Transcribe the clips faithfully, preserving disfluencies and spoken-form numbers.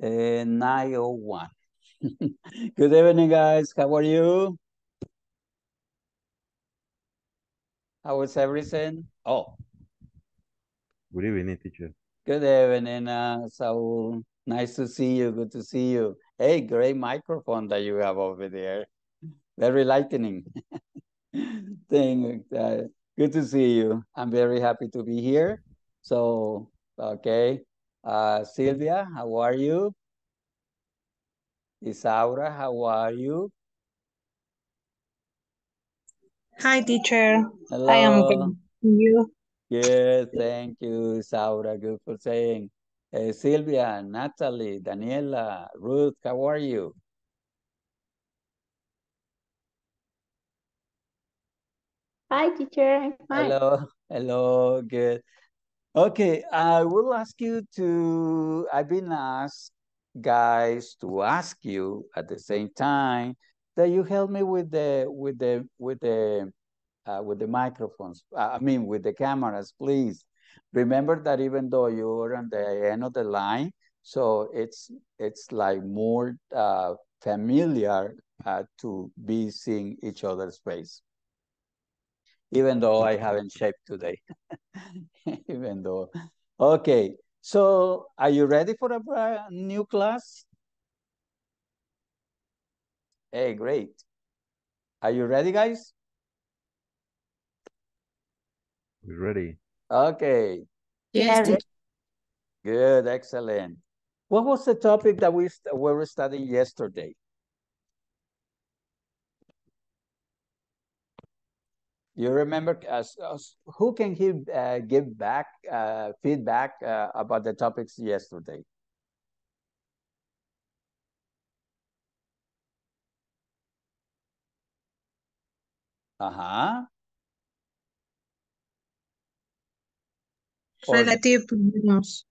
Uh, nine oh one. Good evening, guys. How are you? How is everything? Oh. Good evening, teacher. Good evening, uh, Saul. Nice to see you. Good to see you. Hey, great microphone that you have over there. Very lightning thing. Uh, good to see you. I'm very happy to be here. So, okay. Uh, Sylvia, how are you? Isaura, how are you? Hi, teacher. Hello. I am good. You? Yes, thank you, Isaura. Good for saying. Uh, Sylvia, Natalie, Daniela, Ruth, how are you? Hi, teacher. Hi. Hello. Hello. Good. Okay, I will ask you to, I've been asked, guys, to ask you at the same time that you help me with the, with the, with the, uh, with the microphones, I mean, with the cameras, please. Remember that even though you're on the end of the line, so it's, it's like more uh, familiar uh, to be seeing each other's face. Even though I haven't shaped today, even though. Okay, so are you ready for a brand new class? Hey, great. Are you ready, guys? We're ready. Okay. Yes. Good, excellent. What was the topic that we st- we were studying yesterday? You remember, uh, who can he, uh, give back uh, feedback uh, about the topics yesterday? Uh-huh. Relative pronouns.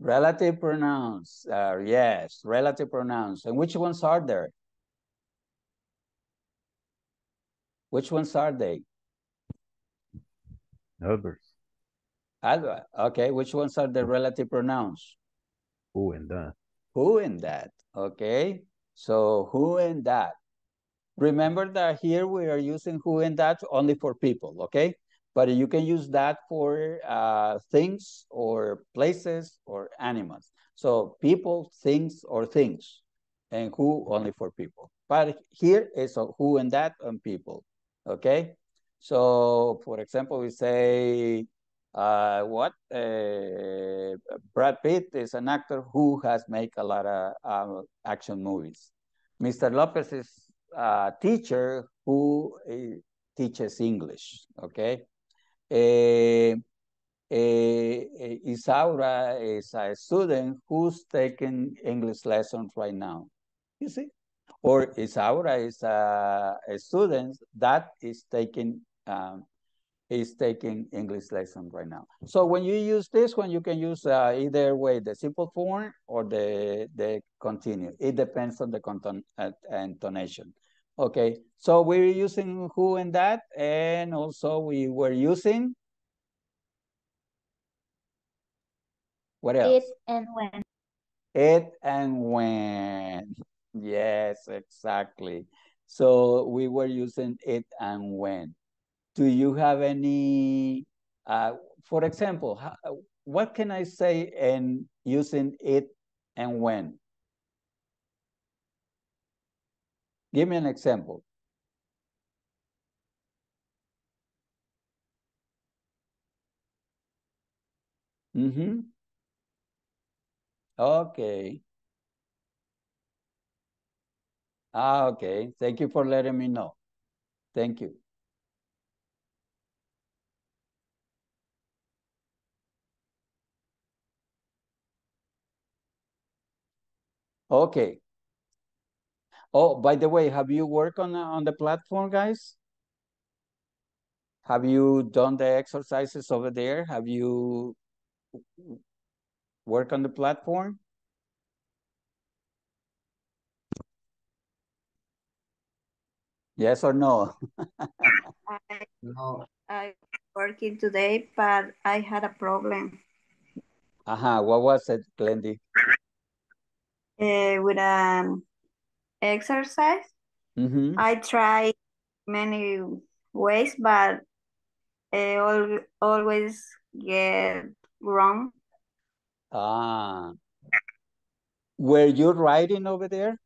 Relative pronouns, uh, yes, relative pronouns. And which ones are there? Which ones are they? Others. Okay, which ones are the relative pronouns? Who and that. Who and that, okay. So who and that. Remember that here we are using who and that only for people, okay? But you can use that for uh, things or places or animals. So people, things, or things. And who only for people. But here is a who and that on people, okay? So, for example, we say, uh, what? Uh, Brad Pitt is an actor who has made a lot of uh, action movies. Mister Lopez is a teacher who uh, teaches English, okay? Uh, uh, Isaura is a student who's taking English lessons right now, you see? Or Isaura is a, a student that is taking um, is taking English lesson right now. So when you use this one, you can use uh, either way, the simple form or the the continue. It depends on the conton uh, intonation. Okay, so we're using who and that, and also we were using what else? It and when. It and when. Yes, exactly. So we were using it and when. Do you have any, uh, for example, how, what can I say in using it and when? Give me an example. Mm-hmm. Okay. Ah, okay. Thank you for letting me know. Thank you. Okay. Oh, by the way, have you worked on, on the platform, guys? Have you done the exercises over there? Have you worked on the platform? Yes or no? I, no. I'm working today, but I had a problem. Uh-huh. What was it, Glendy? uh, with an exercise. Mm-hmm. I try many ways, but I al always get wrong. Ah. Were you writing over there?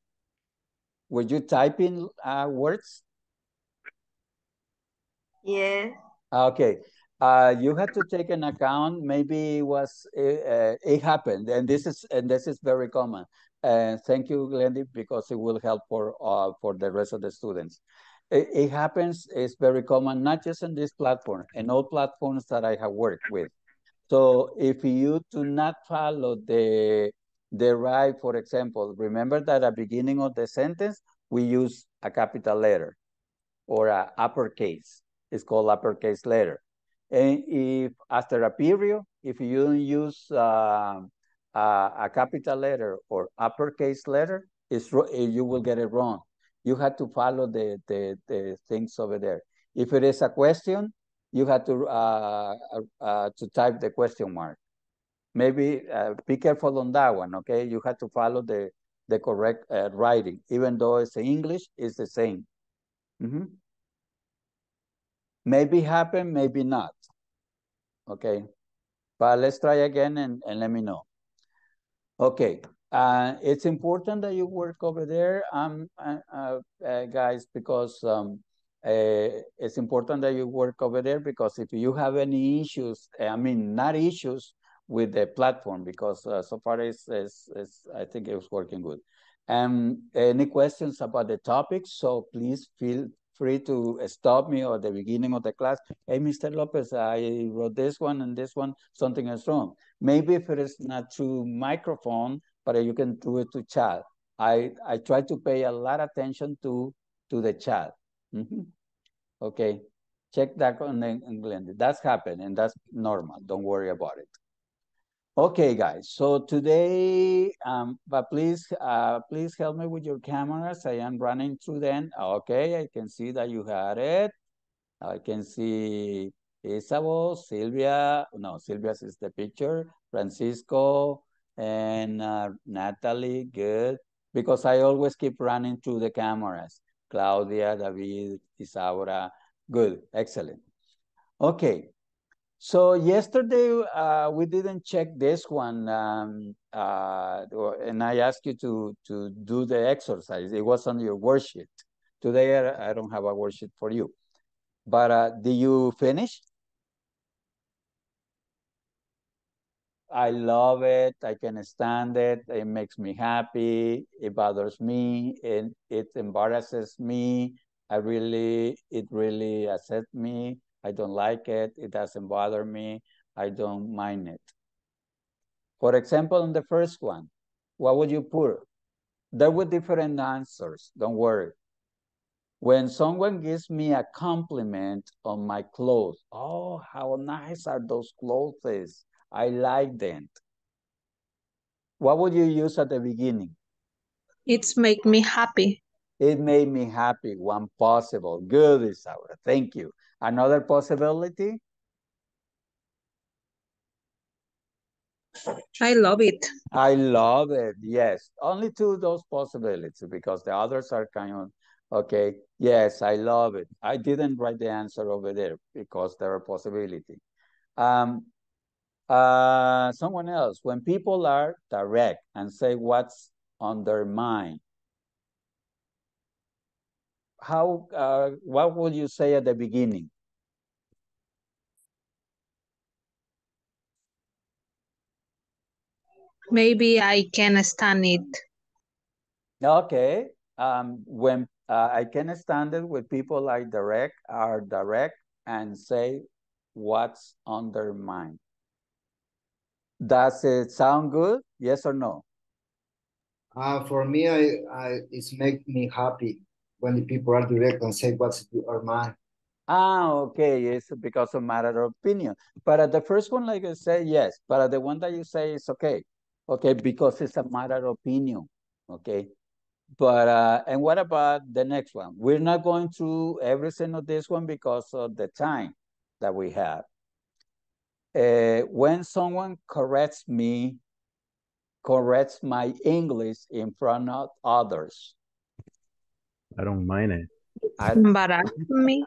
Were you typing uh, words? Yes. Yeah. Okay. Uh, you had to take an account. Maybe it was uh, it happened, and this is and this is very common. Uh, thank you, Glendy, because it will help for uh, for the rest of the students. It, it happens. It's very common, not just in this platform, in all platforms that I have worked with. So if you do not follow the the right, for example, remember that at the beginning of the sentence we use a capital letter or a uppercase. It's called uppercase letter. And if after a period, if you don't use uh, a, a capital letter or uppercase letter, it's, you will get it wrong. You have to follow the, the, the things over there. If it is a question, you have to, uh, uh, to type the question mark. Maybe uh, be careful on that one, okay? You have to follow the, the correct uh, writing. Even though it's English, it's the same. Mm-hmm. Maybe happen, maybe not. Okay, but let's try again and, and let me know. Okay, uh, it's important that you work over there, um, uh, uh, guys, because um, uh, it's important that you work over there because if you have any issues, I mean, not issues with the platform, because uh, so far it's, it's, it's, I think it's working good. Um, any questions about the topic? So please feel free to stop me or the beginning of the class. Hey, Mister Lopez, I wrote this one and this one, something is wrong. Maybe if it is not through microphone, but you can do it to chat. I, I try to pay a lot of attention to, to the chat. Mm-hmm. Okay, check that on England. That's happened and that's normal. Don't worry about it. Okay, guys, so today, um, but please, uh, please help me with your cameras. I am running through them. Okay, I can see that you had it. I can see Isabel, Silvia. No, Silvia's is the picture. Francisco and uh, Natalie, good. Because I always keep running through the cameras. Claudia, David, Isaura, good, excellent. Okay. So yesterday uh, we didn't check this one, um, uh, and I asked you to, to do the exercise. It was on your worksheet. Today I don't have a worksheet for you. But uh, did you finish? I love it. I can stand it. It makes me happy. It bothers me. It, it embarrasses me. I really, it really upsets me. I don't like it, it doesn't bother me, I don't mind it. For example, on the first one, what would you put? There were different answers, don't worry. When someone gives me a compliment on my clothes, oh, how nice are those clothes, I like them. What would you use at the beginning? It's make me happy. It made me happy, one possible. Good, Isaura, thank you. Another possibility? I love it. I love it, yes. Only two of those possibilities because the others are kind of, okay, yes, I love it. I didn't write the answer over there because there are possibilities. Um, uh, someone else, when people are direct and say what's on their mind, how, uh, what would you say at the beginning? Maybe I can stand it. Okay. Um, when uh, I can stand it with people like direct, are direct and say what's on their mind. Does it sound good? Yes or no? Uh, for me, I, I it's make me happy. When the people are direct and say what's your mind. Ah, okay, it's because of matter of opinion. But at the first one, like I say, yes. But at the one that you say, it's okay. Okay, because it's a matter of opinion, okay? But, uh, and what about the next one? We're not going through every single this one because of the time that we have. Uh, when someone corrects me corrects my English in front of others. I don't mind it. It's embarrassing me.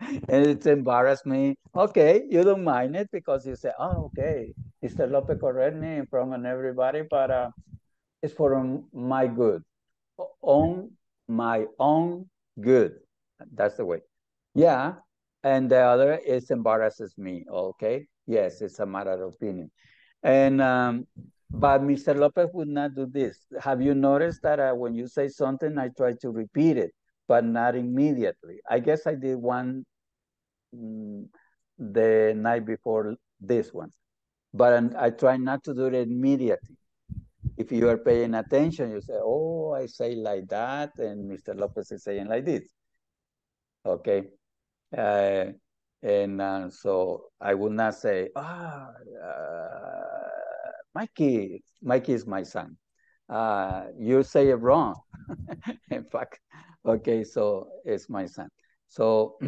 And it's embarrassed me. Okay, you don't mind it because you say, oh, okay, Mister Lopez correct me in front of everybody, but uh, it's for my good. On my own good. That's the way. Yeah. And the other is embarrasses me. Okay. Yes, it's a matter of opinion. And um, but Mister Lopez would not do this. Have you noticed that uh, when you say something, I try to repeat it, but not immediately? I guess I did one mm, the night before this one, but I try not to do it immediately. If you are paying attention, you say, oh, I say like that, and Mister Lopez is saying like this. Okay. Uh, and uh, so I would not say, ah, oh, uh, Mikey, Mikey is my son. Uh, you say it wrong. In fact, okay, so it's my son. So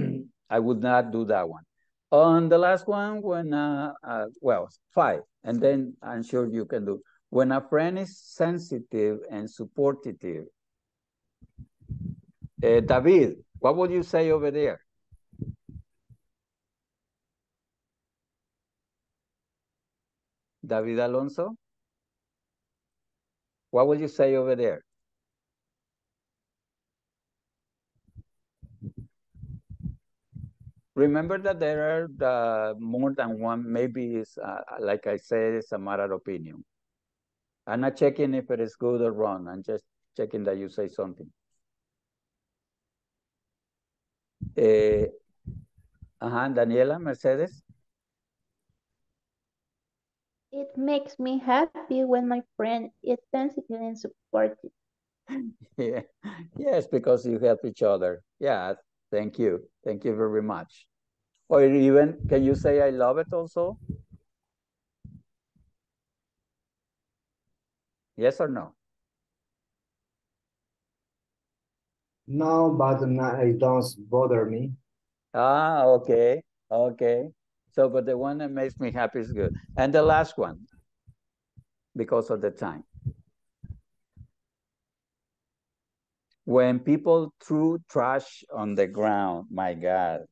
I would not do that one. On the last one, when, uh, uh, well, five, and then I'm sure you can do. When a friend is sensitive and supportive, uh, David, what would you say over there? David Alonso, what would you say over there? Remember that there are uh, more than one, maybe it's, uh, like I said, it's a matter of opinion. I'm not checking if it is good or wrong. I'm just checking that you say something. Uh, uh-huh, Daniela, Mercedes? It makes me happy when my friend is sensitive and supportive. Yeah. Yes, because you help each other. Yeah, thank you. Thank you very much. Or even, can you say I love it also? Yes or no? No, but not, it doesn't bother me. Ah, okay, okay. So, but the one that makes me happy is good. And the last one, because of the time. When people threw trash on the ground, my God.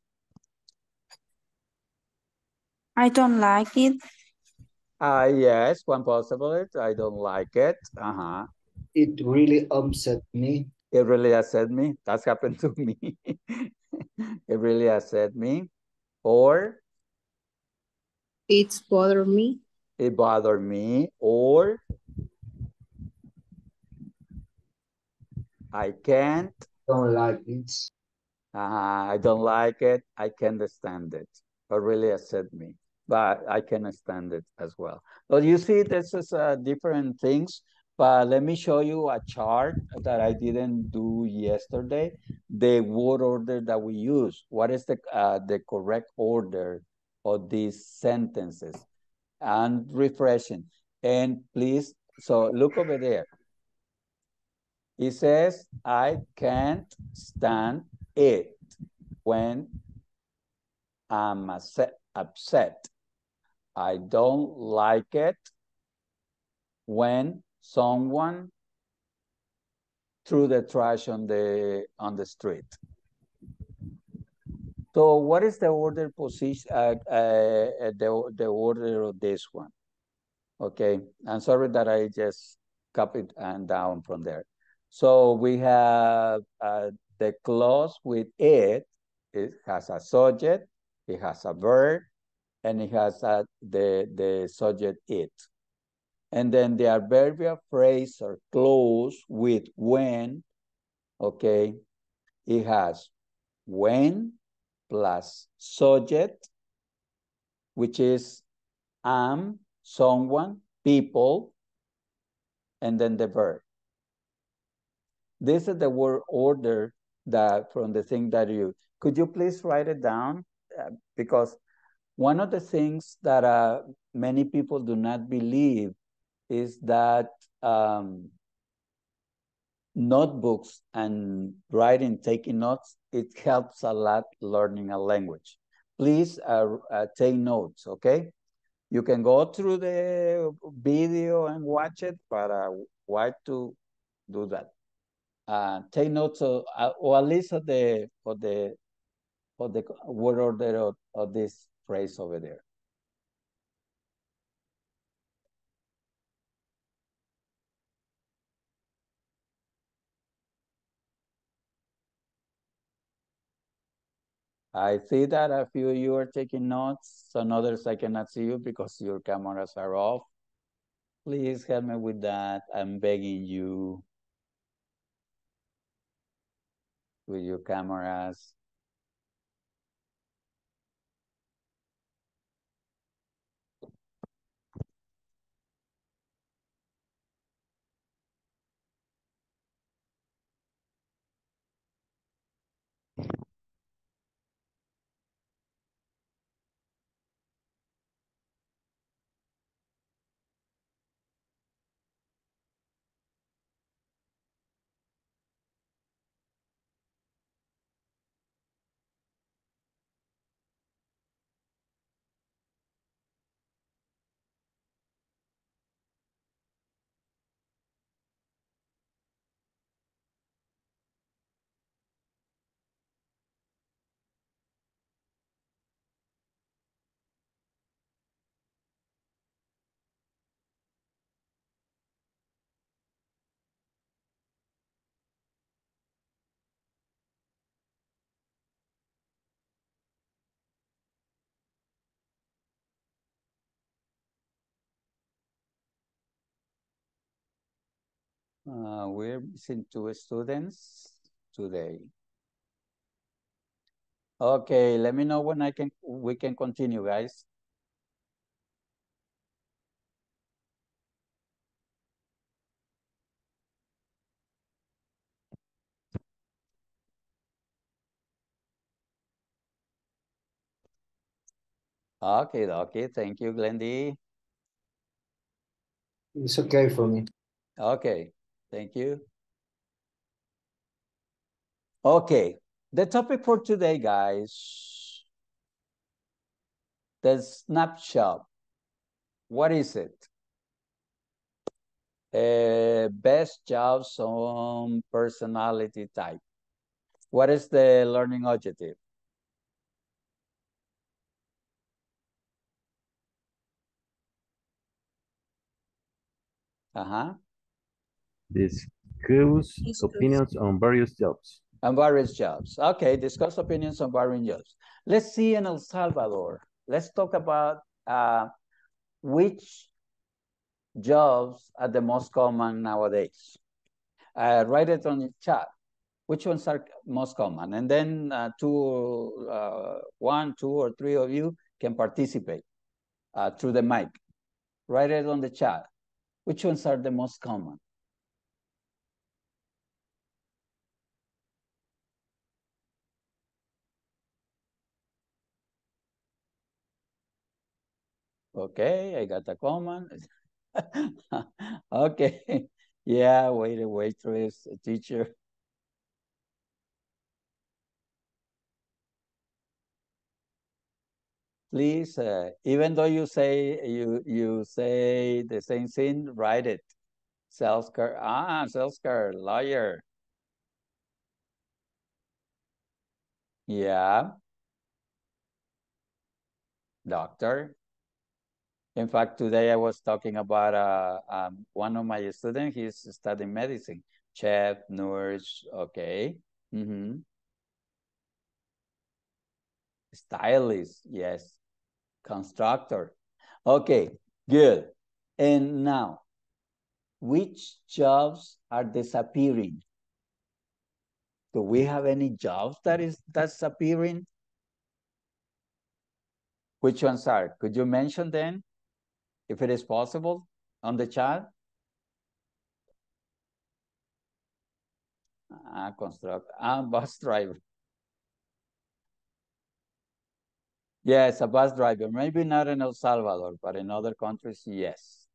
I don't like it. Uh, yes, one possibility. I don't like it. Uh-huh. It really upset me. It really upset me. That's happened to me. It really upset me. Or? It's bothered me. It bothered me. Or? I can't. Don't like it. Uh-huh. I don't like it. I can't stand it. It really upset me. But I can stand it as well. So you see, this is uh, different things, but let me show you a chart that I didn't do yesterday, the word order that we use. What is the, uh, the correct order of these sentences? And refreshing. And please, so look over there. It says, I can't stand it when I'm upset. I don't like it when someone threw the trash on the on the street. So, what is the order position? Uh, uh, the the order of this one. Okay, I'm sorry that I just copied and down from there. So we have uh, the clause with it. It has a subject. It has a verb, and it has a, the, the subject it. And then the adverbial phrase are close with when, okay? It has when plus subject, which is am, someone, people, and then the verb. This is the word order that from the thing that you, could you please write it down? Because one of the things that uh, many people do not believe is that um, notebooks and writing, taking notes, it helps a lot learning a language. Please uh, uh, take notes, okay? You can go through the video and watch it, but uh, why to do that? Uh, take notes of, uh, or at least of the of the of the word order of, of this phrase over there. I see that a few of you are taking notes, some others I cannot see you because your cameras are off. Please help me with that. I'm begging you with your cameras. Uh, we're missing two students today. Okay, let me know when I can. We can continue, guys. Okay, okay. Thank you, Glendy. It's okay for me. Okay. Thank you. Okay, the topic for today, guys, the snapshot. What is it? Uh, best jobs on personality type. What is the learning objective? Uh-huh. Discuss opinions on various jobs. On various jobs. Okay, discuss opinions on various jobs. Let's see in El Salvador. Let's talk about uh, which jobs are the most common nowadays. Uh, write it on the chat. Which ones are most common? And then uh, two, uh, one, two, or three of you can participate uh, through the mic. Write it on the chat. Which ones are the most common? Okay, I got a comment. Okay, yeah, wait, a waitress, a teacher. Please, uh, even though you say you you say the same thing, write it. Sales card, ah, sales card, lawyer. Yeah, doctor. In fact, today I was talking about uh, um, one of my students. He's studying medicine, chef, nurse. Okay, mm-hmm. Stylist, yes, constructor. Okay, good. And now, which jobs are disappearing? Do we have any jobs that is that's disappearing? Which ones are? Could you mention them? If it is possible, on the chat. Ah, construct. Ah, bus driver. Yes, a bus driver. Maybe not in El Salvador, but in other countries, yes.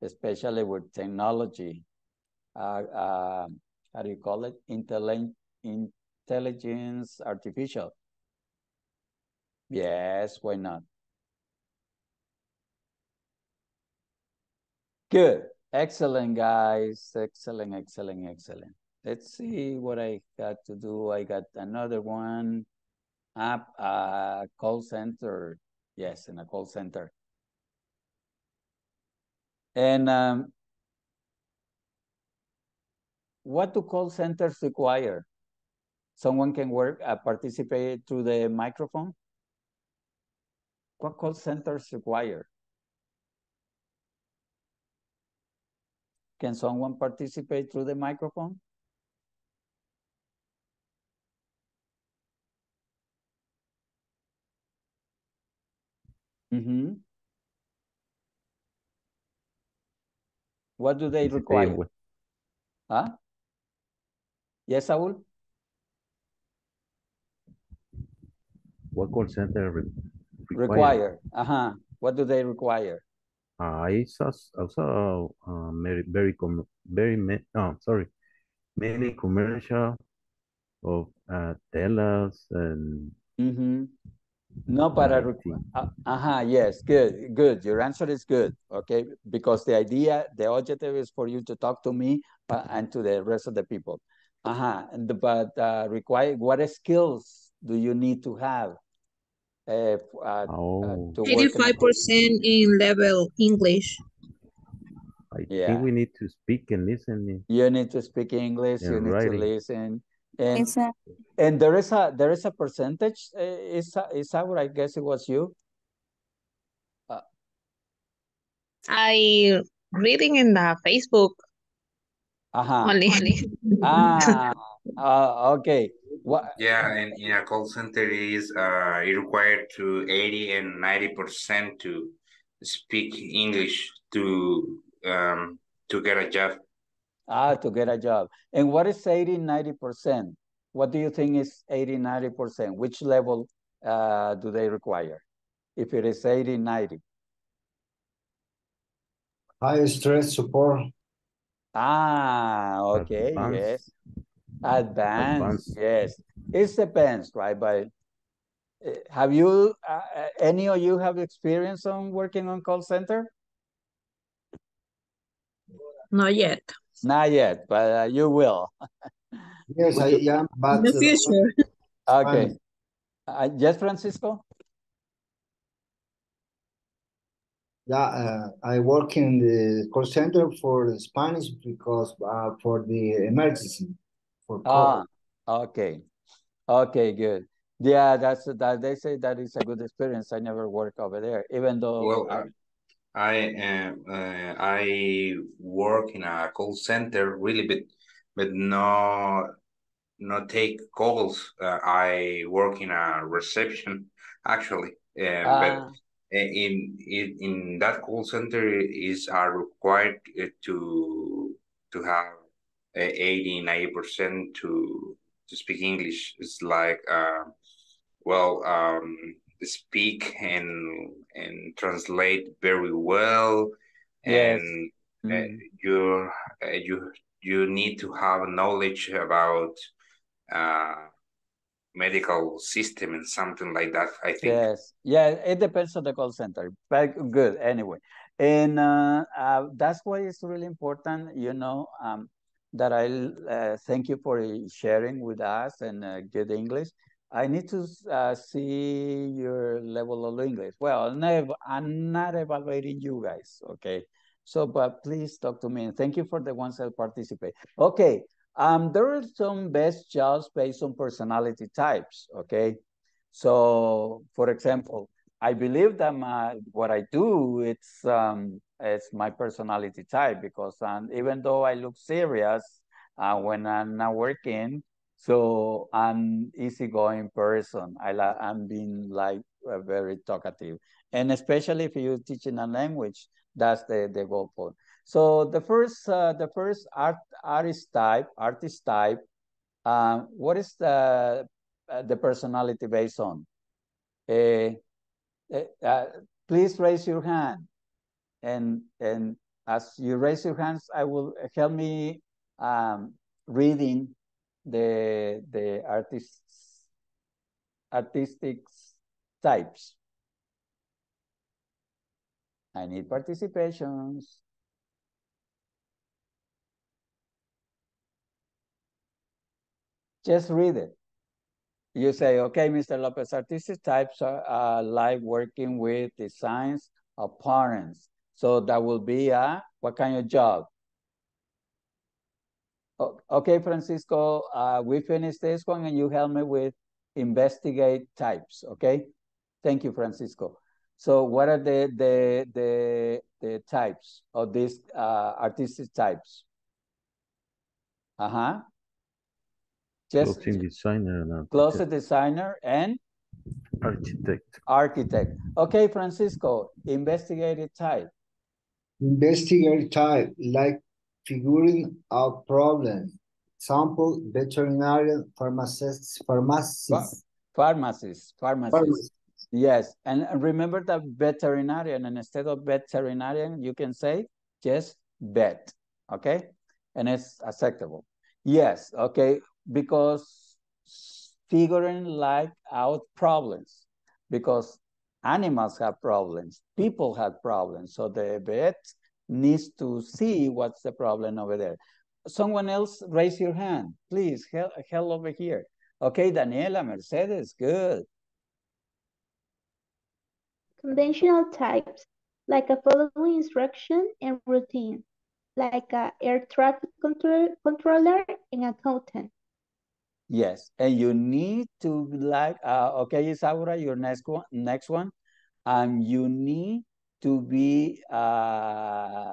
Especially with technology. Uh, uh, how do you call it? Intelli- intelligence artificial. Yes, why not? Good. Excellent, guys. Excellent, excellent, excellent. Let's see what I got to do. I got another one app, uh, call center. Yes, in a call center. And um, what do call centers require? Someone can work, uh, participate through the microphone? What call centers require? Can someone participate through the microphone? Mm-hmm. What do they require? Huh? Yes, Saul? What call center re require? require. Uh-huh. What do they require? Uh, it's also uh, very, very, very oh, sorry, many commercial of uh, tellers and... Mm-hmm. No, but I require. Uh-huh, yes, good, good. Your answer is good, okay? Because the idea, the objective is for you to talk to me uh, and to the rest of the people. Uh-huh, but uh, require, what skills do you need to have? Uh, uh, oh. uh, eighty-five percent in, in level English. I yeah. think we need to speak and listen. You need to speak English. And you need writing. to listen. And exactly. and there is a there is a percentage. Is is that what I guess it was you? Uh, I reading in the Facebook. Uh -huh. Only. ah. Uh, okay. What? Yeah, and in a call center is uh, it required to eighty and ninety percent to speak English to um to get a job. Ah, to get a job. And what is eighty, ninety percent? What do you think is eighty, ninety percent? Which level uh, do they require? If it is eighty, ninety? High stress support. Ah, okay, advanced. yes. Advanced, advanced, yes. It depends, right? But have you, uh, any of you have experience on working on call center? Not yet. Not yet, but uh, you will. Yes, I am. But in the future. Okay. Uh, yes, Francisco? Yeah, uh, I work in the call center for the Spanish because uh, for the emergency. For ah, okay. Okay, good. Yeah, that's that. They say that is a good experience. I never work over there, even though... Well, I I am uh, I work in a call center really, but but no no take calls. Uh, I work in a reception actually, uh, ah. but in, in in that call center is are required to to have eighty, ninety percent to to speak English. It's like uh, well. Um, speak and and translate very well, yes. and mm-hmm. uh, you uh, you you need to have knowledge about uh medical system and something like that, I think. Yes, yeah, it depends on the call center, but good anyway. And uh, uh that's why it's really important, you know, um that I uh, thank you for sharing with us and uh, good English. I need to uh, see your level of English. Well, never, I'm not evaluating you guys, okay? So, but please talk to me. And thank you for the ones that participate. Okay, um, there are some best jobs based on personality types, okay? So, for example, I believe that my, what I do, it's, um, it's my personality type because um, even though I look serious uh, when I'm not working, so I'm easygoing person. I like, I'm being like uh, very talkative, and especially if you're teaching a language, that's the the goal point. So the first uh, the first art artist type artist type, uh, what is the uh, the personality based on? Uh, uh, please raise your hand, and and as you raise your hands, I will help me um, reading the the artists artistic types. I need participations. Just read it. You say, okay, Mister Lopez, artistic types are uh, like working with designs of parents. So that will be a, what kind of job? Okay, Francisco, uh, we finish this one and you help me with investigate types, okay? Thank you, Francisco. So what are the, the, the, the types of these uh, artistic types? Uh-huh. Just clothing designer and closet designer and architect. Architect. Okay, Francisco, investigative type. Investigative type, like figuring out problem. Example, veterinarian, pharmacist, pharmacist. Pharmacist, pharmacist. Pharmacist. Pharmacist. Yes, and remember that veterinarian, and instead of veterinarian, you can say just vet, okay? And it's acceptable. Yes, okay, because figuring like out problems, because animals have problems, people have problems, so the vet needs to see what's the problem over there. Someone else, raise your hand, please, hell, hell over here. Okay, Daniela, Mercedes, good. Conventional types, like a following instruction and routine, like an air traffic control, controller and accountant. Yes, and you need to like, uh, okay, Isaura, your next one, next one. Um, you need to be, uh, uh,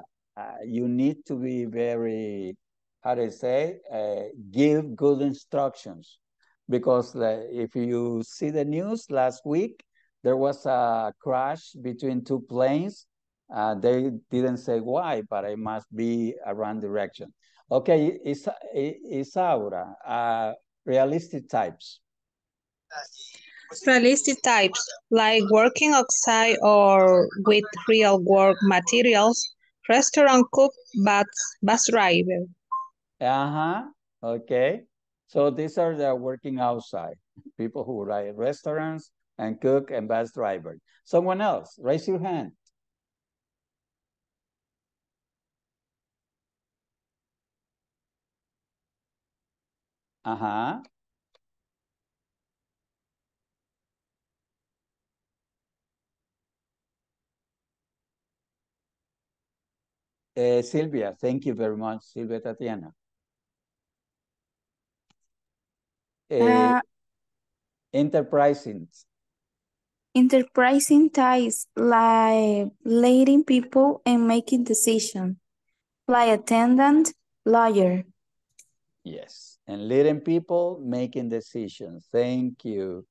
you need to be very, how do you say, uh, give good instructions. Because uh, if you see the news last week, there was a crash between two planes. Uh, they didn't say why, but it must be around direction. Okay, Isa Isaura, uh, realistic types. Realistic types, like working outside or with real work materials, restaurant cook, bus, bus driver. Uh-huh, okay. So these are the working outside, people who like restaurants and cook and bus driver. Someone else, raise your hand. Uh-huh. Uh, Silvia, thank you very much, Silvia Tatiana. Uh, uh, enterprising. Enterprising ties, like leading people and making decisions, like attendant, lawyer. Yes, and leading people, making decisions. Thank you.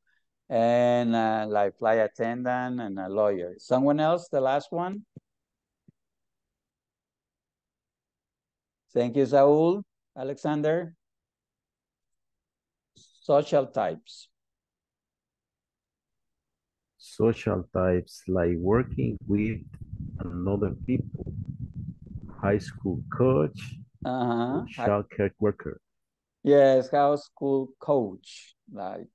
And uh, like flight attendant and a lawyer. Someone else, the last one? Thank you, Saul. Alexander? Social types. Social types, like working with another people. High school coach, uh-huh. childcare worker. Yes, high school coach, like,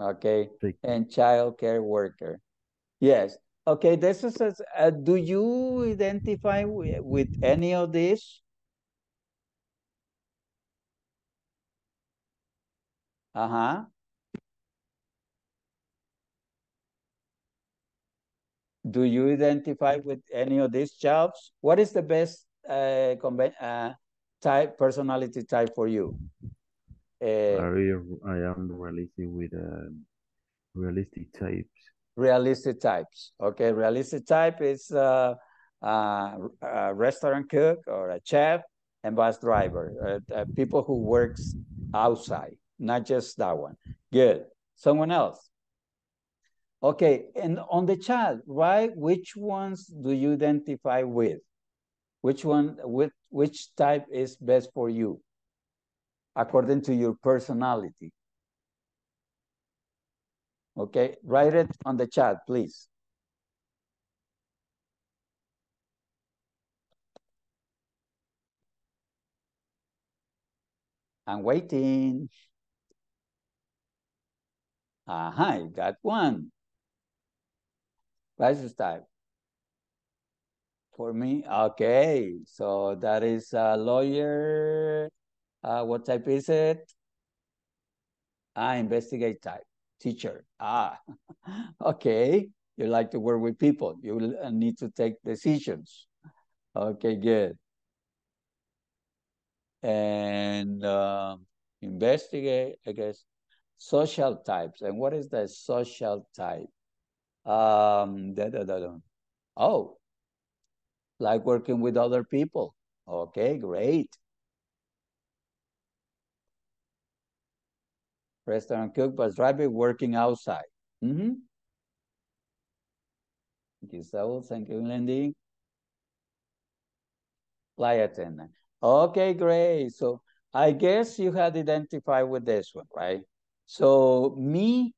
okay, and childcare worker. Yes, okay, this is, uh, do you identify with, with any of these? Uh-huh. Do you identify with any of these jobs? What is the best uh, uh type, personality type for you? Uh, I am realistic with uh, realistic types. Realistic types. Okay, realistic type is uh, uh, a restaurant cook or a chef and bus driver. Uh, uh, people who works outside, not just that one. Good. Someone else. Okay, and on the child, right? Which ones do you identify with? Which one, with which type is best for you, according to your personality? Okay, write it on the chat, please. I'm waiting. Aha, you got one. Crisis type. For me, okay. So that is a lawyer. Uh, what type is it? Ah, investigate type, teacher. Ah, okay. You like to work with people. You need to take decisions. Okay, good. And uh, investigate, I guess, social types. And what is the social type? Um, da, da, da, da. Oh, like working with other people. Okay, great. Restaurant cook, but driving, working outside. Mm-hmm. Thank you, Saul. Thank you, Lindy. Flight attendant. Okay, great. So I guess you had identified with this one, right? So me,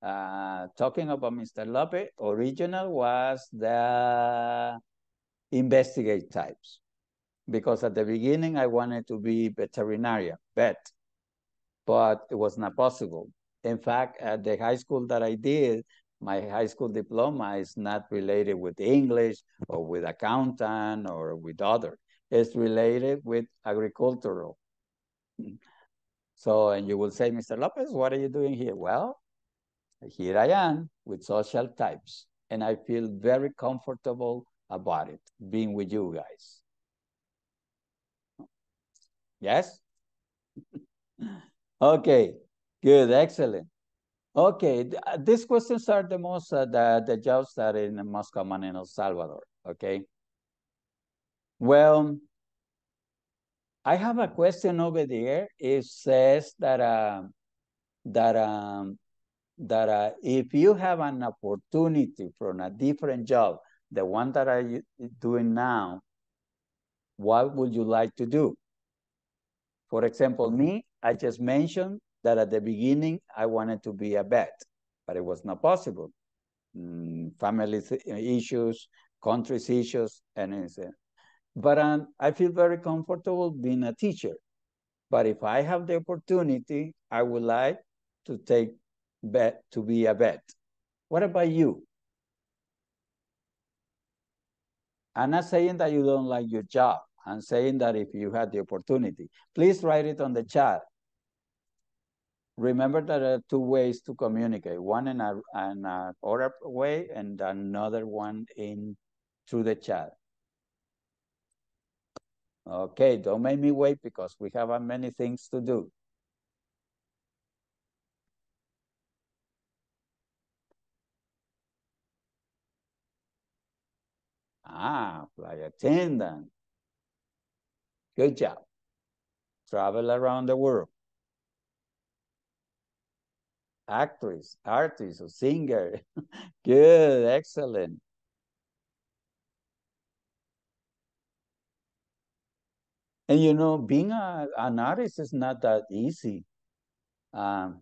uh, talking about Mister Lope, original was the investigate types. Because at the beginning, I wanted to be veterinarian, vet. But it was not possible. In fact, at the high school that I did, my high school diploma is not related with English or with accountant or with other. It's related with agricultural. So, and you will say, Mister Lopez, what are you doing here? Well, here I am with social types. And I feel very comfortable about it, being with you guys. Yes? Okay, good, excellent. Okay, these questions are the most, uh, the, the jobs that are in most common in El Salvador, okay? Well, I have a question over there. It says that, uh, that, um, that uh, if you have an opportunity from a different job, the one that I'm doing now, what would you like to do? For example, me, I just mentioned that at the beginning, I wanted to be a vet, but it was not possible. Mm, family issues, country's issues, and anything. But um, I feel very comfortable being a teacher. But if I have the opportunity, I would like to take vet, to be a vet. What about you? I'm not saying that you don't like your job. I'm saying that if you had the opportunity, please write it on the chat. Remember that there are two ways to communicate, one in a, in a oral way and another one in through the chat. Okay, don't make me wait because we have many things to do. Ah, flight attendant. Good job. Travel around the world. Actress, artist, or singer. Good, excellent. And you know, being a, an artist is not that easy. Um,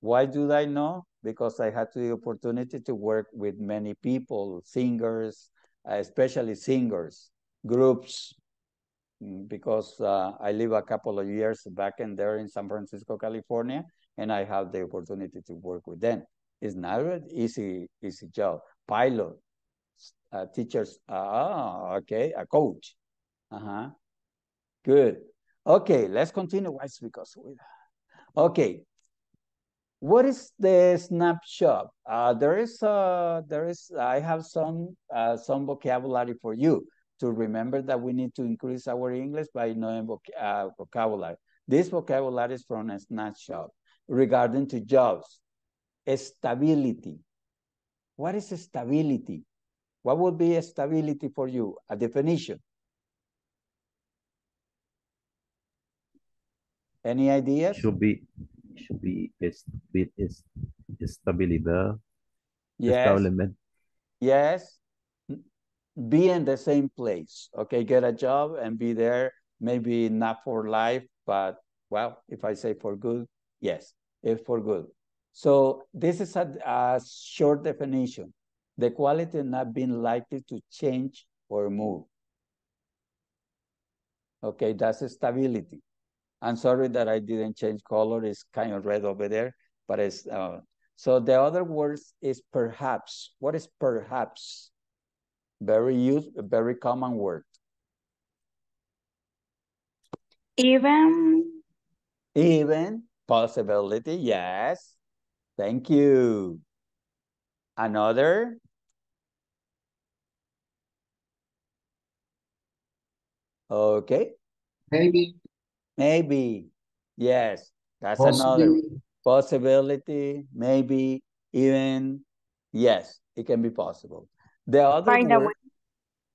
why do I know? Because I had the opportunity to work with many people, singers, especially singers, groups, because uh, I live a couple of years back in there in San Francisco, California, and I have the opportunity to work with them. It's not an easy, easy job. Pilot, uh, teachers, ah, uh, okay, a coach. Uh-huh, good. Okay, let's continue, why because we, okay. What is the snapshot? Uh, there is, uh, there is, I have some, uh, some vocabulary for you to remember that we need to increase our English by knowing voc uh, vocabulary. This vocabulary is from a snapshot regarding to jobs. Stability. What is stability? What would be stability for you? A definition. Any ideas? Should be, should be it's, it's, it's stabilidad. Yes. Yes. Be in the same place, okay? Get a job and be there, maybe not for life, but, well, if I say for good, yes, it's for good. So this is a, a short definition. The quality not being likely to change or move. Okay, that's stability. I'm sorry that I didn't change color. It's kind of red over there, but it's... Uh, so the other word is perhaps. What is perhaps? Very used, very common word. Even. Even, Possibility, yes. Thank you. Another. Okay. Maybe. Maybe. Yes. That's another possibility. Maybe, even, yes, it can be possible. The other By the word, way.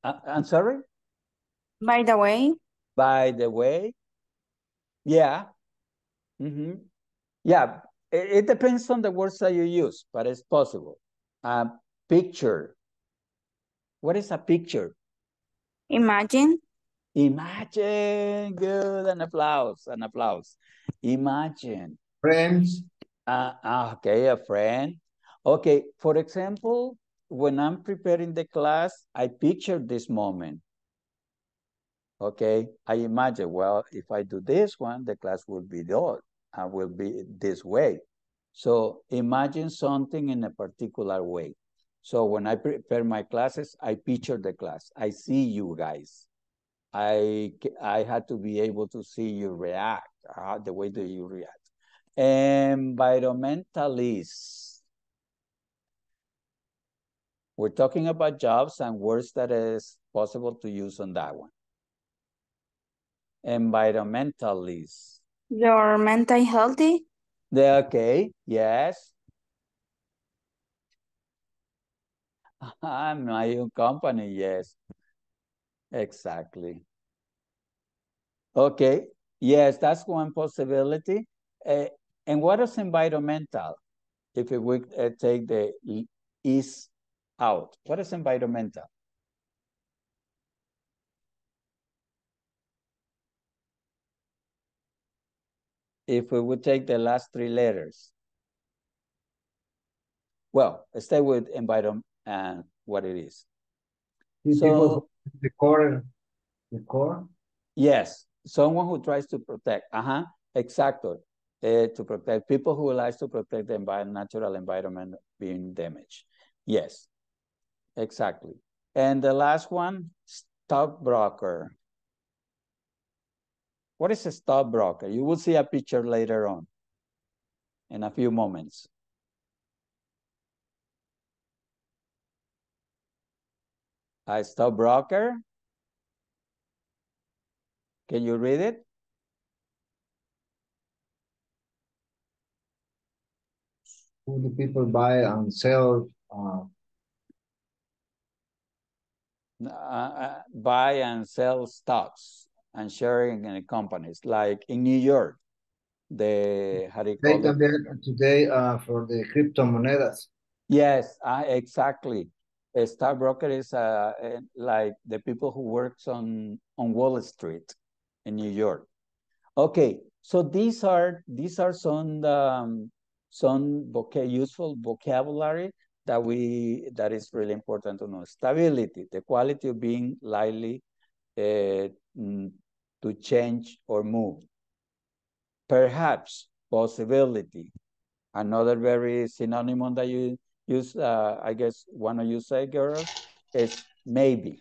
I, I'm sorry? By the way. By the way. Yeah. Mm-hmm. Yeah. It, it depends on the words that you use, but it's possible. A picture. What is a picture? Imagine. Imagine. Good. An applause. An applause. Imagine. Friends. Uh, okay, a friend. Okay, for example, when I'm preparing the class, I picture this moment. Okay, I imagine, well, if I do this one, the class will be done. I will be this way. So imagine something in a particular way. So when I prepare my classes, I picture the class. I see you guys. I, I had to be able to see you react, uh, the way that you react. Environmentalists. We're talking about jobs and words that is possible to use on that one. Environmentalists. Your mental healthy? The, okay, yes. I'm my own company, yes. Exactly. Okay, yes, that's one possibility. Uh, and what is environmental? If we uh, take the is out, what is environmental? If we would take the last three letters, well, stay with environment and what it is. If so the core, the core. Yes, someone who tries to protect. Uh huh. Exactly. Uh, to protect people who like to protect the environment, natural environment being damaged. Yes, exactly. And the last one, stockbroker. What is a stockbroker? You will see a picture later on in a few moments. A stockbroker. Can you read it? Who do people buy and sell? Uh... Uh, buy and sell stocks and sharing in companies, like in New York. The how do you call it? Today uh, for the cryptomonedas. Yes, uh, exactly. A stockbroker is uh, like the people who works on on Wall Street in New York. Okay, so these are these are some. Um, Some voc- useful vocabulary that we that is really important to know. Stability, the quality of being likely uh, to change or move. Perhaps, possibility. Another very synonym that you use, uh, I guess one of you say, girls, is maybe.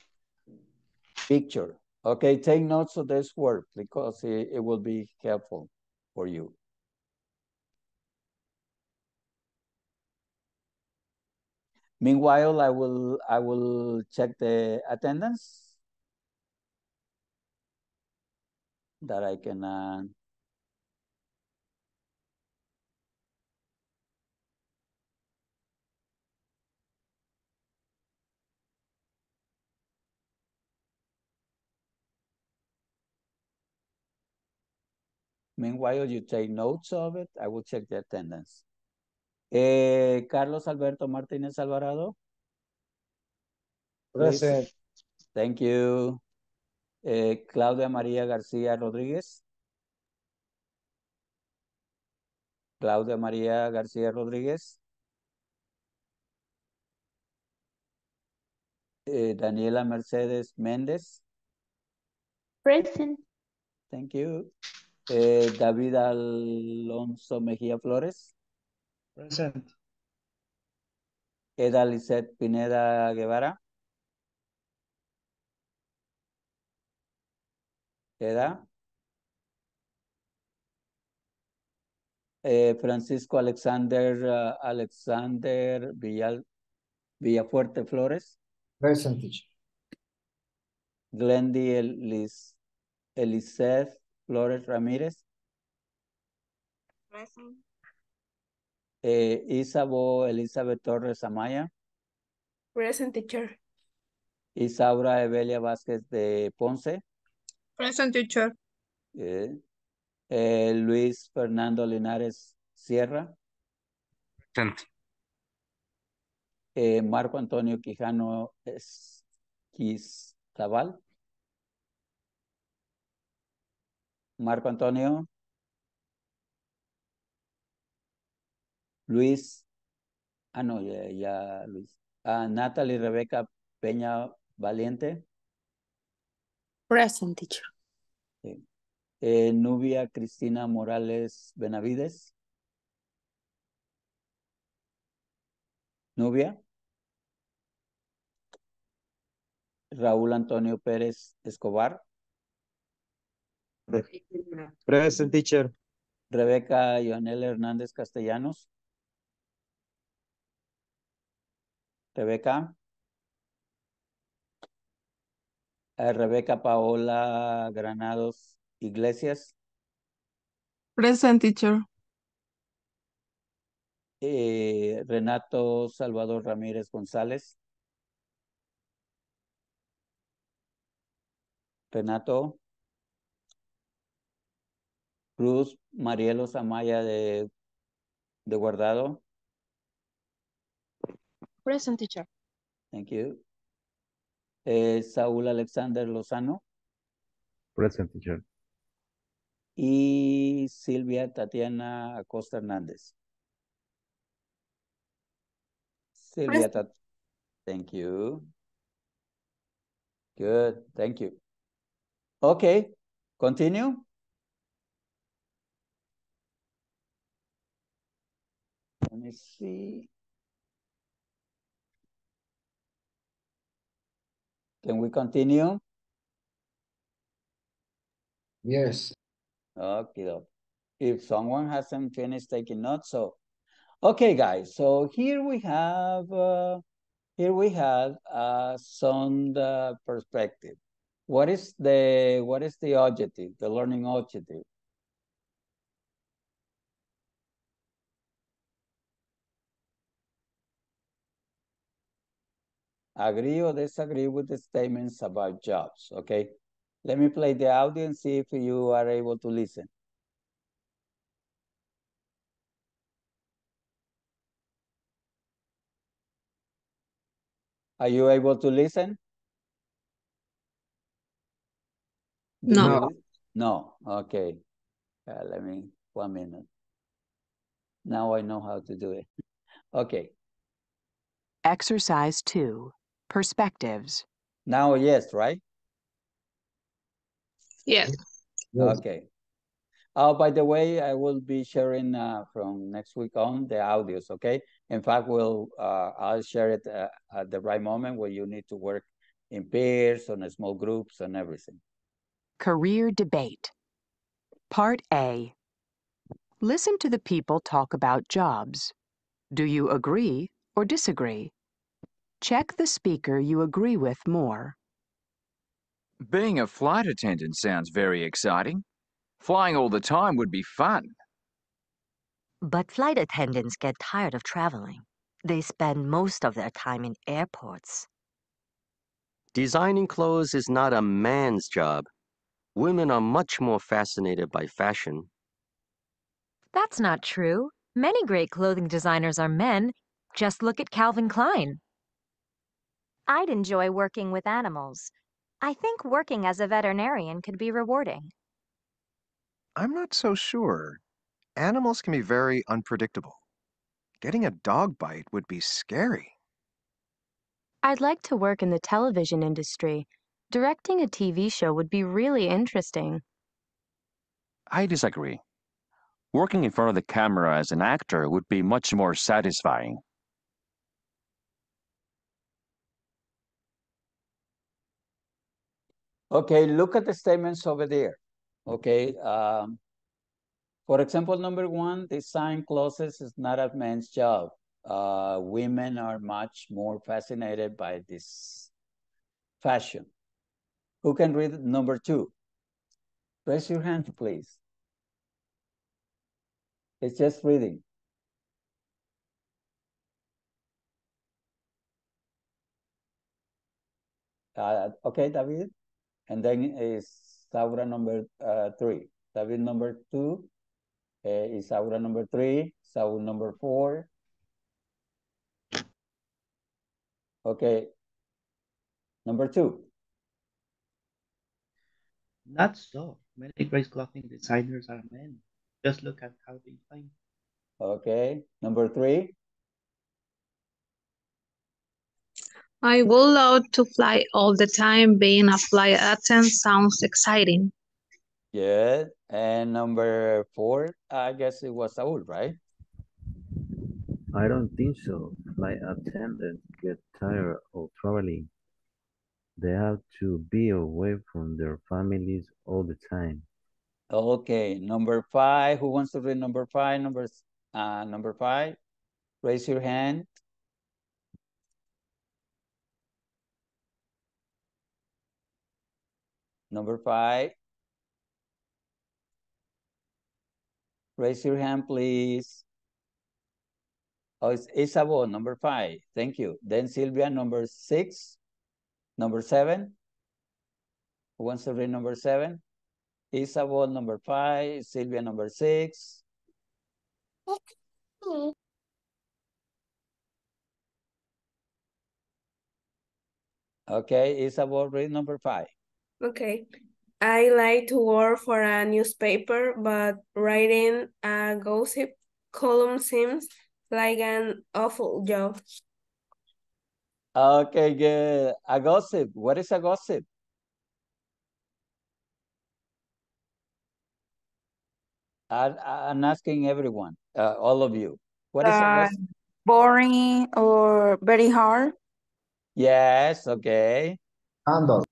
Picture. Okay, take notes of this word because it, it will be helpful for you. Meanwhile, I will I will check the attendance that I can. Uh... Meanwhile, you take notes of it. I will check the attendance. Eh, Carlos Alberto Martínez Alvarado. Present. Thank you. Eh, Claudia María García Rodríguez. Claudia María García Rodríguez. Eh, Daniela Mercedes Méndez. Present. Thank you. Eh, David Alonso Mejía Flores. Present. Eda Lizeth Pineda Guevara. Eda. eh, Francisco Alexander, uh, Alexander Villal, Villafuerte Flores. Present. Glendy Elis, Eliseth Flores Ramírez. Present. Eh, Isabel Elizabeth Torres Amaya. Present, teacher. Isaura Evelia Vázquez de Ponce. Present, teacher. Eh, eh, Luis Fernando Linares Sierra. Present. Eh, Marco Antonio Quijano Esquizaval. Marco Antonio. Luis. Ah, no, ya, ya Luis. Ah, Natalie Rebeca Peña Valiente. Present, teacher. Sí. Eh, Nubia Cristina Morales Benavides. Nubia. Raúl Antonio Pérez Escobar. Present, teacher. Rebeca Ionel Hernández Castellanos. Rebeca. Rebeca Paola Granados Iglesias. Present, teacher. Eh, Renato Salvador Ramírez González. Renato. Cruz Marielos Amaya de, de Guardado. Present, teacher. Thank you. Eh, Saúl Alexander Lozano. Present, teacher. Y Silvia Tatiana Acosta Hernández. Silvia Tatiana. Thank you. Good. Thank you. Okay. Continue. Let me see. Can we continue? Yes. Okay. If someone hasn't finished taking notes, so okay, guys. So here we have uh, here we have a sound uh, perspective. What is the what is the objective? The learning objective. Agree or disagree with the statements about jobs, okay? Let me play the audio and see if you are able to listen. Are you able to listen? No. No, okay. Uh, let me, one minute. Now I know how to do it. Okay. Exercise two. Perspectives. Now, yes, right? Yes. Okay. Oh, by the way, I will be sharing uh, from next week on the audios, okay? In fact, we'll uh, I'll share it uh, at the right moment where you need to work in pairs, on small groups, and everything. Career debate. Part A. Listen to the people talk about jobs. Do you agree or disagree? Check the speaker you agree with more. Being a flight attendant sounds very exciting. Flying all the time would be fun. But flight attendants get tired of traveling. They spend most of their time in airports. Designing clothes is not a man's job. Women are much more fascinated by fashion. That's not true. Many great clothing designers are men. Just look at Calvin Klein. I'd enjoy working with animals. I think working as a veterinarian could be rewarding. I'm not so sure. Animals can be very unpredictable. Getting a dog bite would be scary. I'd like to work in the television industry. Directing a T V show would be really interesting. I disagree. Working in front of the camera as an actor would be much more satisfying. Okay, look at the statements over there. Okay, um, For example, number one, design clothes is not a man's job. Uh, women are much more fascinated by this fashion. Who can read number two? Raise your hand, please. It's just reading. Uh, okay, David. And then is Saura number uh, three. David number two. Uh, is Saura number three. Saul number four. Okay. Number two. Not so. Many great clothing designers are men. Just look at Calvin Klein. Okay. Number three. I would love to fly all the time. Being a flight attendant sounds exciting. Yeah. And number four, I guess it was Saul, right? I don't think so. Flight attendants get tired of traveling. They have to be away from their families all the time. Okay, number five. Who wants to read number five? Number, uh, number five. Raise your hand. Number five. Raise your hand, please. Oh, it's Isabel, number five. Thank you. Then Sylvia, number six. Number seven. Who wants to read number seven? Isabel, number five. Sylvia, number six. Okay, Isabel, read number five. Okay. I like to work for a newspaper, but writing a gossip column seems like an awful job. Okay, good. A gossip. What is a gossip? I, I'm asking everyone, uh, all of you. What is uh, a gossip? Boring or very hard? Yes, okay. Handle.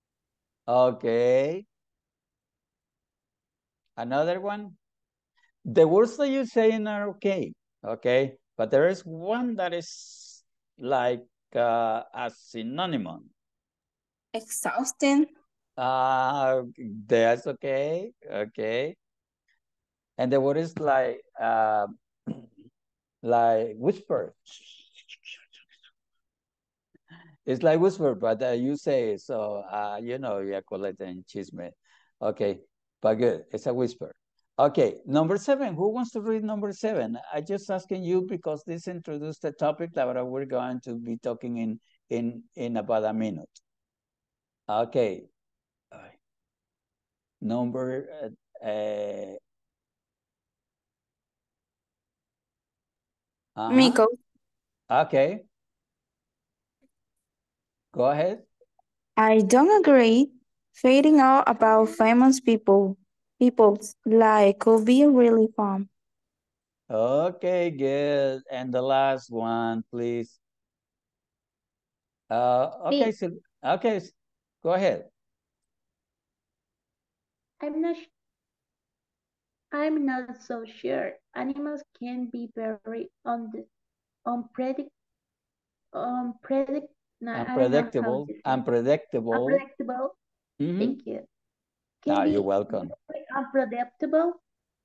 Okay. Another one. The words that you're saying are okay, okay? But there is one that is like uh, a synonym. Exhausting. Uh, that's okay, okay. And the word is like, uh, like whisper. It's like whisper, but uh, you say it, so uh, you know, you call it and chisme. Okay, but good, it's a whisper. Okay, number seven, who wants to read number seven? I just asking you because this introduced the topic that we're going to be talking in, in, in about a minute. Okay, all right. Number, uh, uh-huh. Miko. Okay. Go ahead. I don't agree. Finding out about famous people, people's life could be really fun. Okay, good. And the last one, please. Uh, okay, so, okay, go ahead. I'm not. I'm not so sure. Animals can be very un unpredict unpredict. No, unpredictable, unpredictable, unpredictable. Mm-hmm. Thank you. Ah, you're welcome. Unpredictable.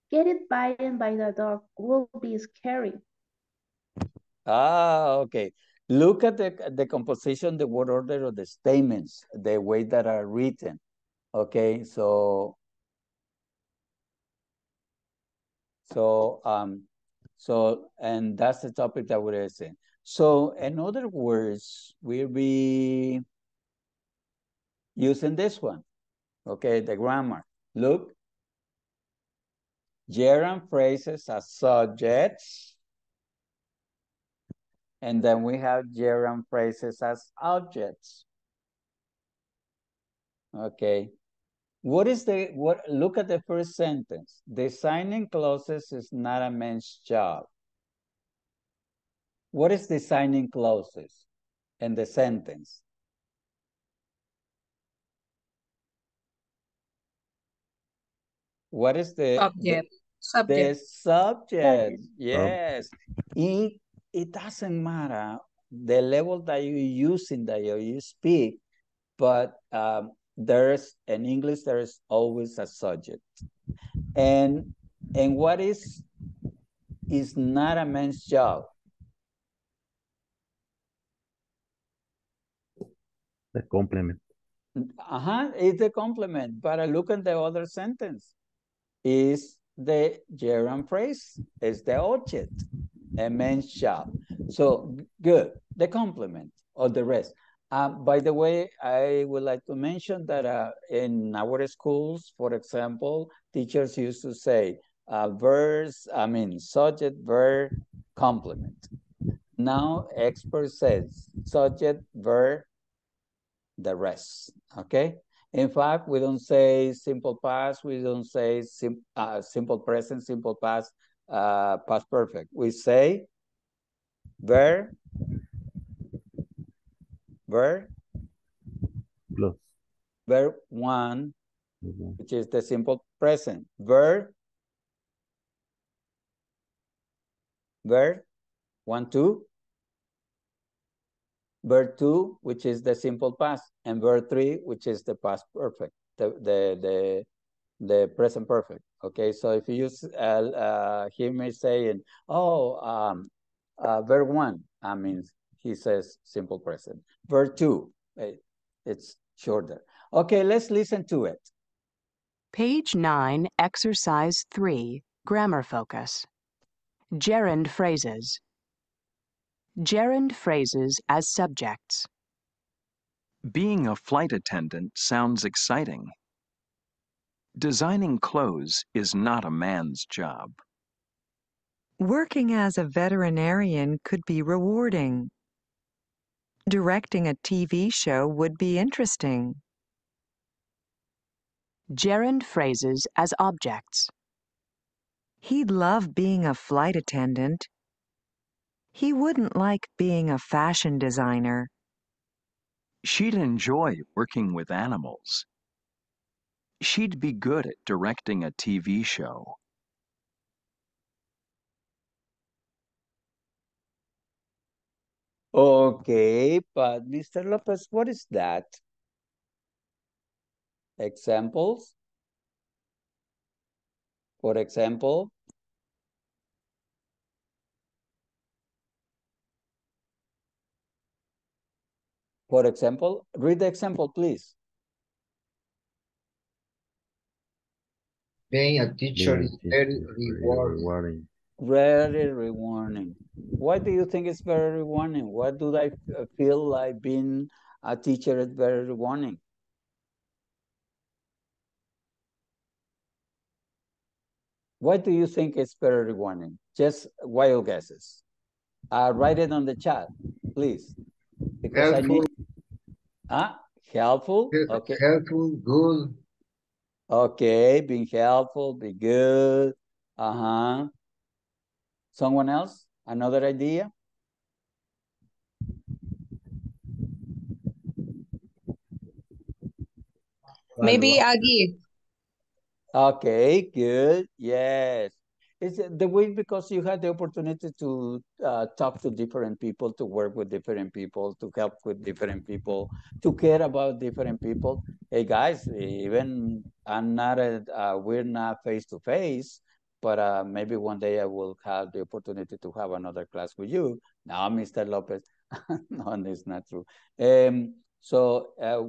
Getting bitten by the dog will be scary. Ah, okay. Look at the the composition, the word order of the statements, the way that are written. Okay, so so um so and that's the topic that we're saying. So, in other words, we'll be using this one, okay, the grammar. Look, gerund phrases as subjects, and then we have gerund phrases as objects. Okay, what is the, what? Look at the first sentence. Designing clothes is not a man's job. What is designing clauses in the sentence? What is the object? Subject. The subject, yes. It, it doesn't matter the level that you use in that you speak, but um, there's, in English, there is always a subject. And, and what is, is not a man's job? The complement. Uh-huh, it's a complement, but I look at the other sentence. Is the gerund phrase, is the object, a man's job. So good, the complement or the rest. Uh, by the way, I would like to mention that uh, in our schools, for example, teachers used to say, uh, verse, I mean, subject, verb, complement. Now, expert says, subject, verb, the rest, okay? In fact, we don't say simple past, we don't say sim uh, simple present, simple past, uh, past perfect. We say verb, verb, plus. Verb one, mm-hmm. which is the simple present. Verb, verb, one, two. Verb two, which is the simple past, and verb three, which is the past perfect, the the the, the present perfect. Okay, so if you use, uh, uh, he may say, oh, um, uh, verb one, I mean, he says simple present. Verb two, it's shorter. Okay, let's listen to it. Page nine, exercise three, grammar focus. Gerund phrases. Gerund phrases as subjects. Being a flight attendant sounds exciting. Designing clothes is not a man's job. Working as a veterinarian could be rewarding. Directing a T V show would be interesting. Gerund phrases as objects. He'd love being a flight attendant. He wouldn't like being a fashion designer. She'd enjoy working with animals. She'd be good at directing a T V show. Okay, but Mister Lopez, what is that? Examples? For example, For example, read the example, please. Being a teacher is very rewarding. Very rewarding. Why do you think it's very rewarding? Why do I feel like being a teacher is very rewarding? Why do you think it's very rewarding? Just wild guesses. Uh, write it on the chat, please. Because helpful. I need... Huh? Helpful? Okay. Helpful, good. Okay, being helpful, be good. Uh-huh. Someone else? Another idea? Maybe Aggie. Okay, good. Yes. It's the way because you had the opportunity to uh, talk to different people, to work with different people, to help with different people, to care about different people. Hey guys, even I'm not a, uh, we're not face to face, but uh, maybe one day I will have the opportunity to have another class with you. Now, Mister Lopez, no, it's not true. Um, so uh,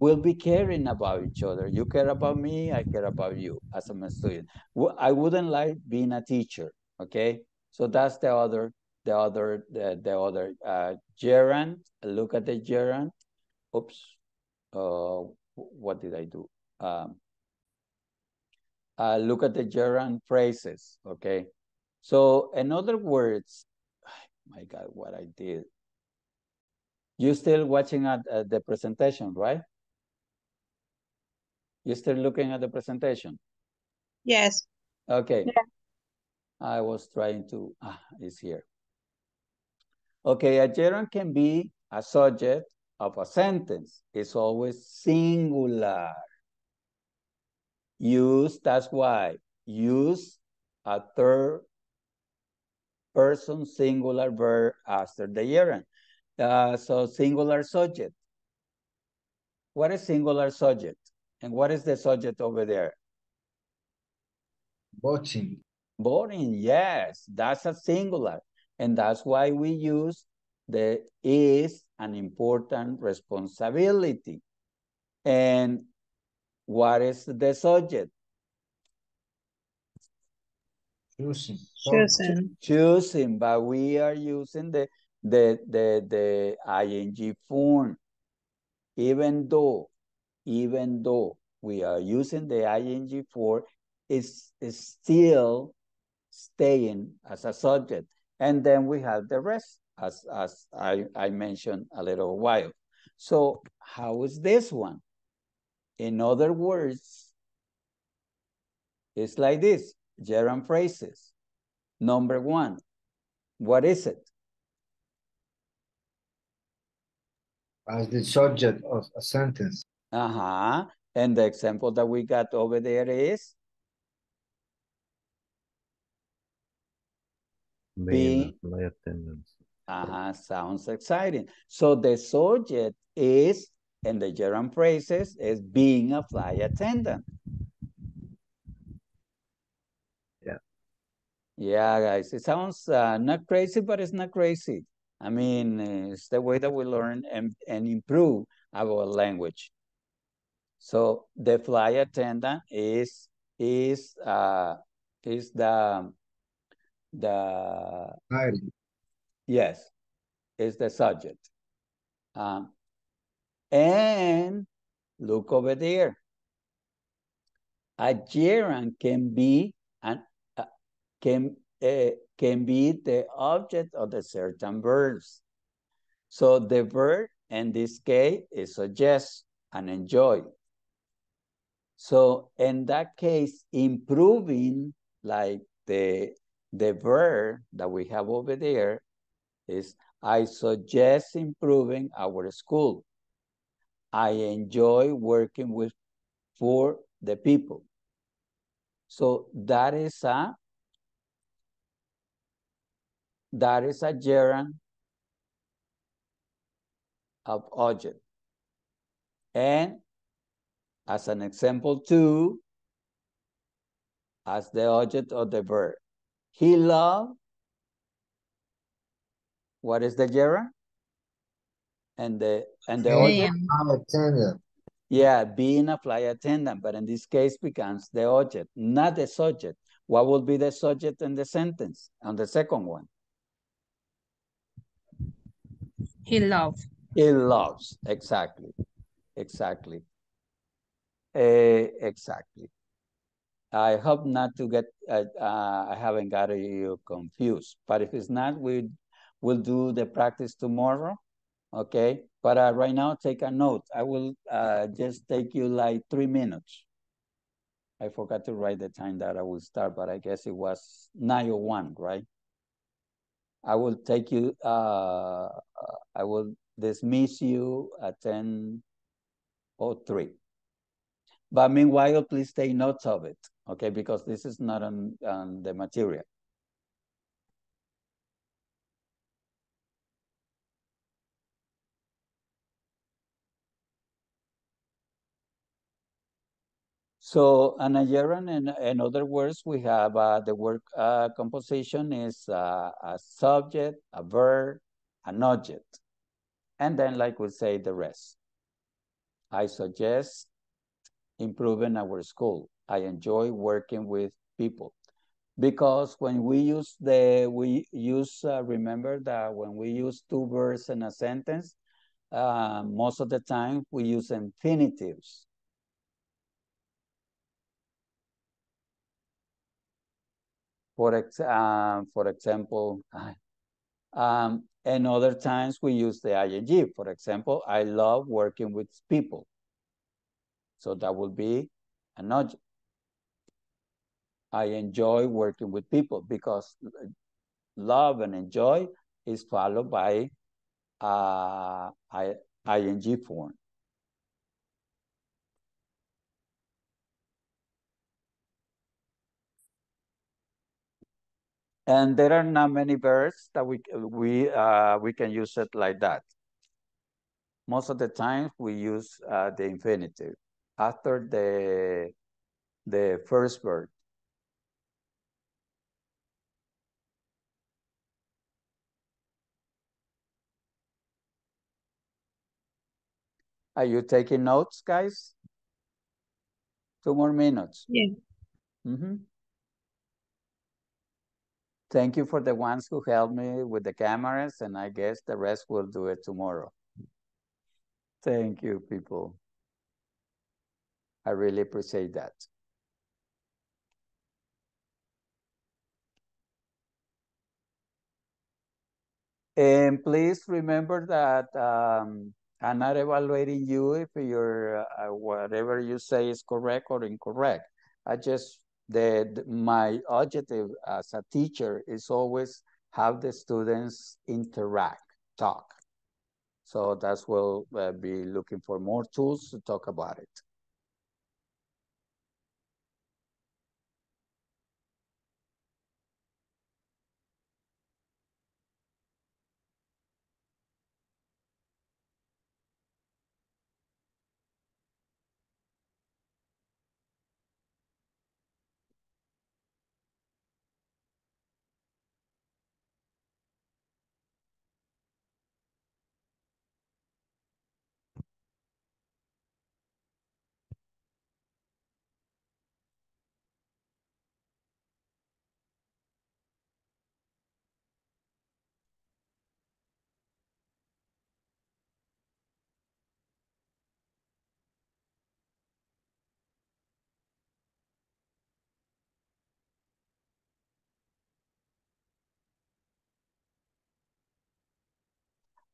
we'll be caring about each other. You care about me, I care about you as I'm a student. I wouldn't like being a teacher, okay? So that's the other, the other, the, the other uh, gerund. Look at the gerund. Oops, uh, what did I do? Um, uh, look at the gerund phrases, okay? So in other words, my God, what I did. You're still watching at, at the presentation, right? You're still looking at the presentation? Yes. Okay. Yeah. I was trying to, ah, it's here. Okay, a gerund can be a subject of a sentence. It's always singular. Use, that's why, use a third person singular verb after the gerund. Uh, so singular subject. What is singular subject? And what is the subject over there? Voting. Voting, yes. That's a singular. And that's why we use the is an important responsibility. And what is the subject? Choosing. Choosing. Choosing, but we are using the the the the ing form. Even though, even though we are using the ing form, it's, it's still staying as a subject. And then we have the rest, as as I, I mentioned a little while. So how is this one? In other words, it's like this. Gerund phrases. Number one, what is it? As the subject of a sentence. Uh-huh. And the example that we got over there is? Being, my attendance. Uh-huh, sounds exciting. So the subject is, and the gerund phrases, is being a flight attendant. Yeah. Yeah, guys, it sounds uh, not crazy, but it's not crazy. I mean, it's the way that we learn and, and improve our language. So the flight attendant is, is, uh, is the, the, Mighty. Yes, is the subject. Um, and look over there. A gerund can be an uh, can uh, can be the object of the certain verbs. So the verb in this case is suggest and enjoy. So in that case, improving like the the verb that we have over there. Is I suggest improving our school. I enjoy working with for the people. So that is a that is a gerund of object. And as an example too, as the object of the verb. He loved. What is the gerund? And the and the object. Flight attendant. Yeah, being a flight attendant, but in this case becomes the object, not the subject. What would be the subject in the sentence on the second one? He loves. He loves, exactly, exactly, uh, exactly. I hope not to get. Uh, uh, I haven't got you confused, but if it's not, we. We'll do the practice tomorrow, okay? But uh, right now, take a note. I will uh, just take you like three minutes. I forgot to write the time that I will start, but I guess it was nine oh one, right? I will take you, uh, I will dismiss you at ten oh three. But meanwhile, please take notes of it, okay? Because this is not on, on the material. So, an a gerund, in, in other words, we have uh, the word uh, composition is uh, a subject, a verb, an object. And then, like we say, the rest. I suggest improving our school. I enjoy working with people. Because when we use the, we use, uh, remember that when we use two verbs in a sentence, uh, most of the time we use infinitives. For, ex uh, for example, um, and other times we use the ing. For example, I love working with people. So that would be an object. I enjoy working with people because love and enjoy is followed by uh, ing form. And there are not many birds that we we uh, we can use it like that. Most of the time we use uh, the infinitive after the the first bird. Are you taking notes, guys? Two more minutes. Yeah. Mm-hmm. Thank you for the ones who helped me with the cameras, and I guess the rest will do it tomorrow. Thank you, people. I really appreciate that. And please remember that um, I'm not evaluating you if your uh, whatever you say is correct or incorrect. I just That my objective as a teacher is always have the students interact, talk. So that's we'll uh, be looking for more tools to talk about it.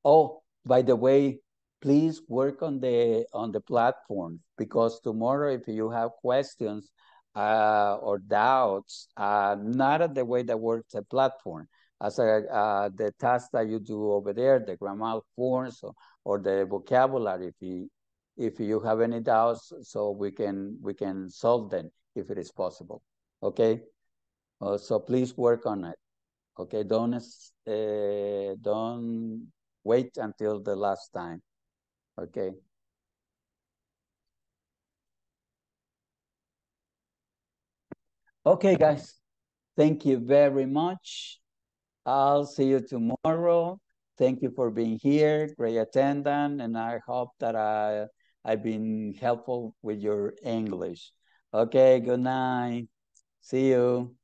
Oh, by the way, please work on the on the platform, because tomorrow, if you have questions uh, or doubts, uh, not at the way that works the platform, as a, uh, the tasks that you do over there, the grammar forms or, or the vocabulary. If you if you have any doubts, so we can we can solve them if it is possible. Okay, uh, so please work on it. Okay, don't uh, don't. Wait until the last time, okay? Okay, guys, thank you very much. I'll see you tomorrow. Thank you for being here, great attendance, and I hope that I, I've been helpful with your English. Okay, good night. See you.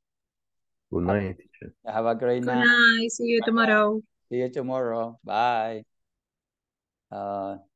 Good night, teacher. Have a great night. Good night, see you tomorrow. See you tomorrow. Bye. Uh